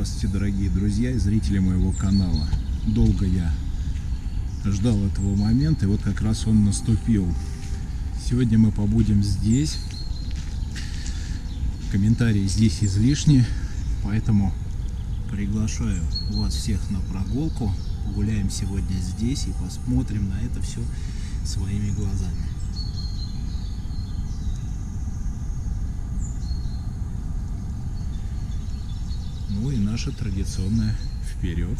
Здравствуйте, дорогие друзья и зрители моего канала. Долго я ждал этого момента, и вот как раз он наступил. Сегодня мы побудем здесь. Комментарии здесь излишни, поэтому приглашаю вас всех на прогулку. Погуляем сегодня здесь и посмотрим на это все своими глазами. Ну и наше традиционное вперед.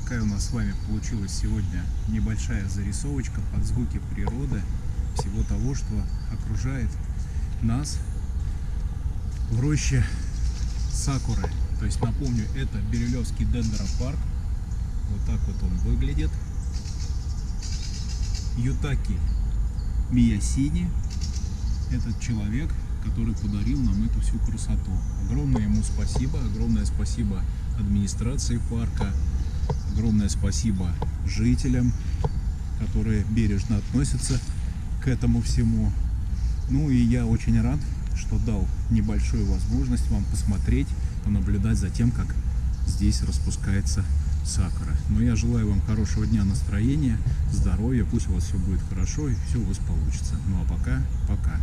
такая у нас с вами получилась сегодня небольшая зарисовочка под звуки природы, всего того, что окружает нас в роще сакуры. То есть, напомню, это Бирюлевский дендропарк. Вот так вот он выглядит. Ютаки Миясини — этот человек, который подарил нам эту всю красоту. Огромное ему спасибо, огромное спасибо администрации парка, огромное спасибо жителям, которые бережно относятся к этому всему. Ну и я очень рад, что дал небольшую возможность вам посмотреть, понаблюдать за тем, как здесь распускается сакура. Но я желаю вам хорошего дня, настроения, здоровья, пусть у вас все будет хорошо и все у вас получится. Ну а пока, пока!